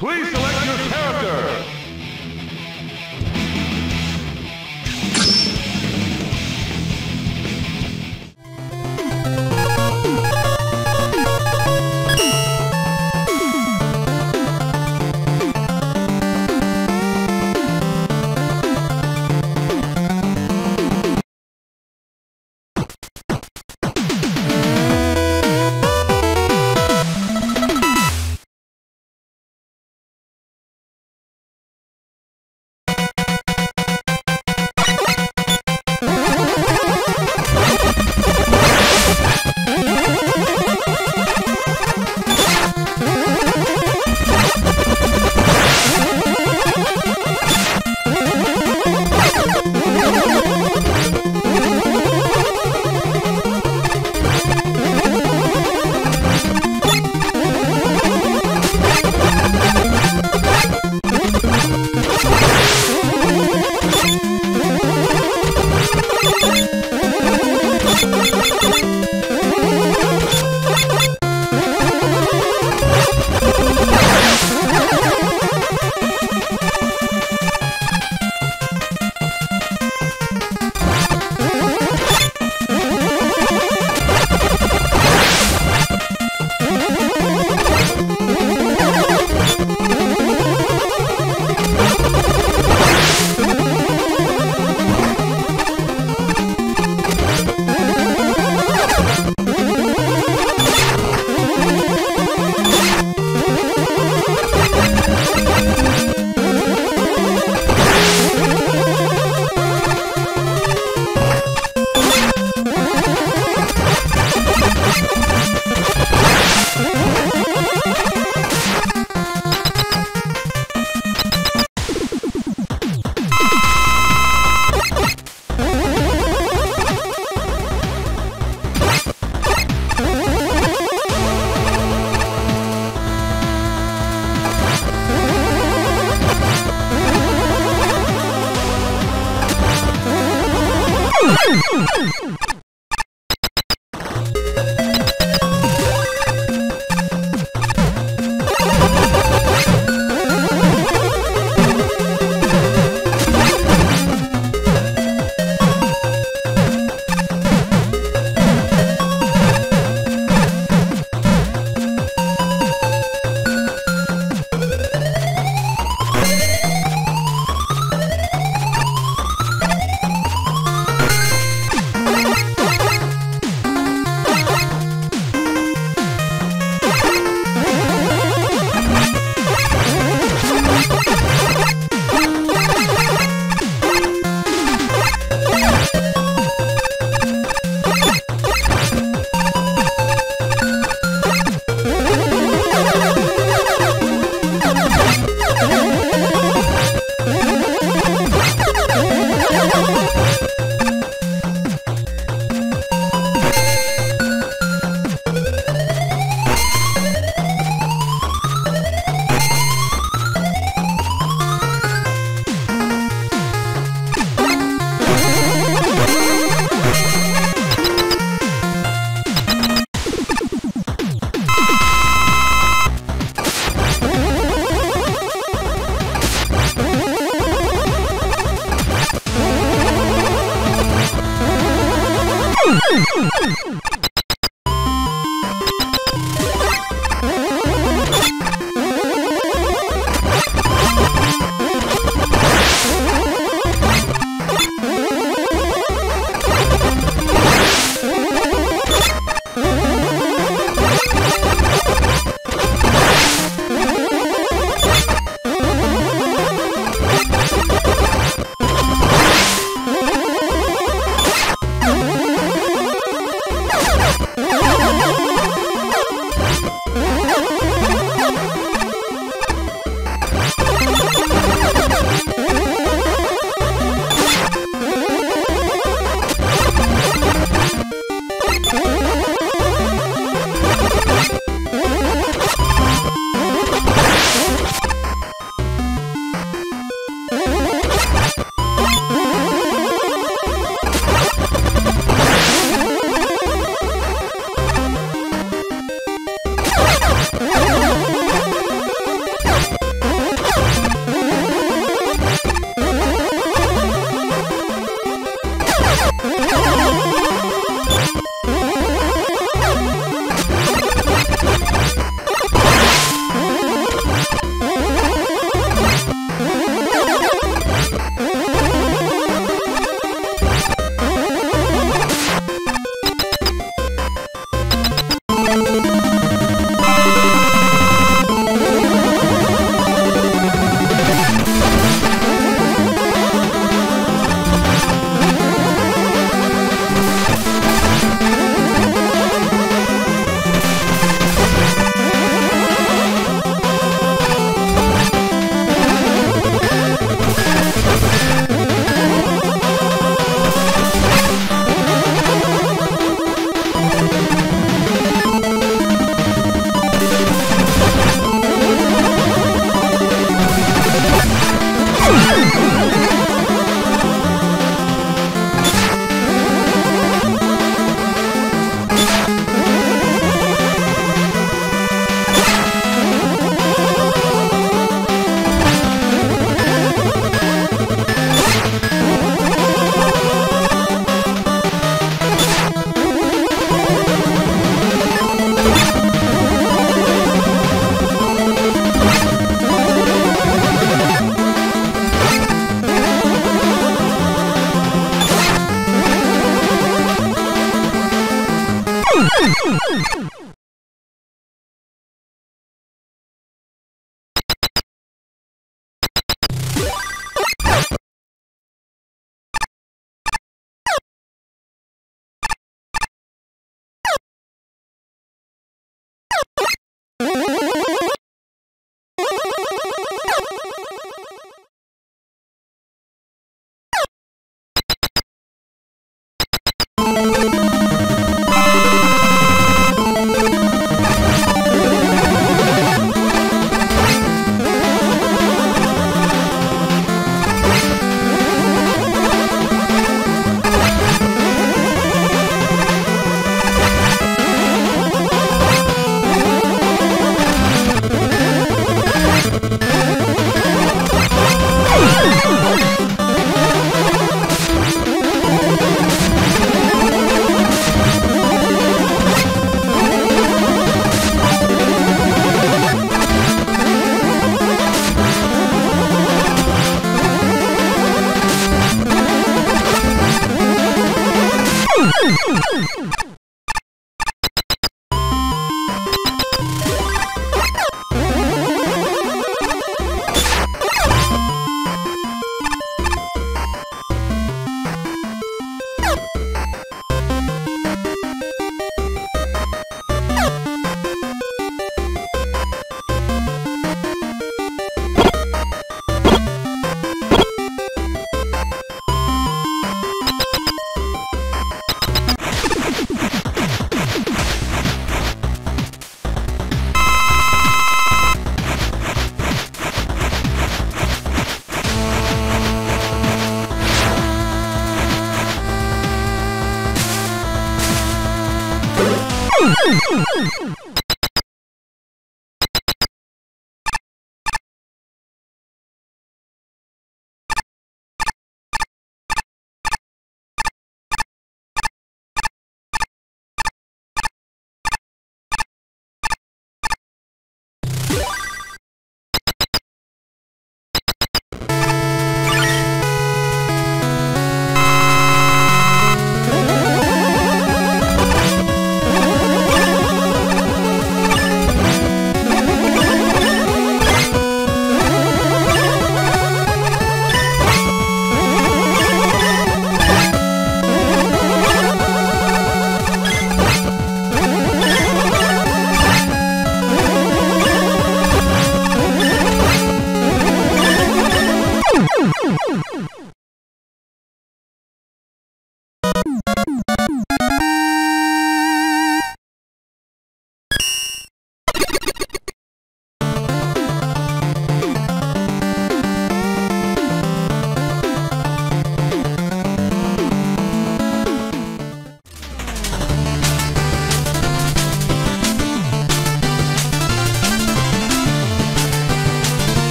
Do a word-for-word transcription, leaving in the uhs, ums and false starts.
Please select your character!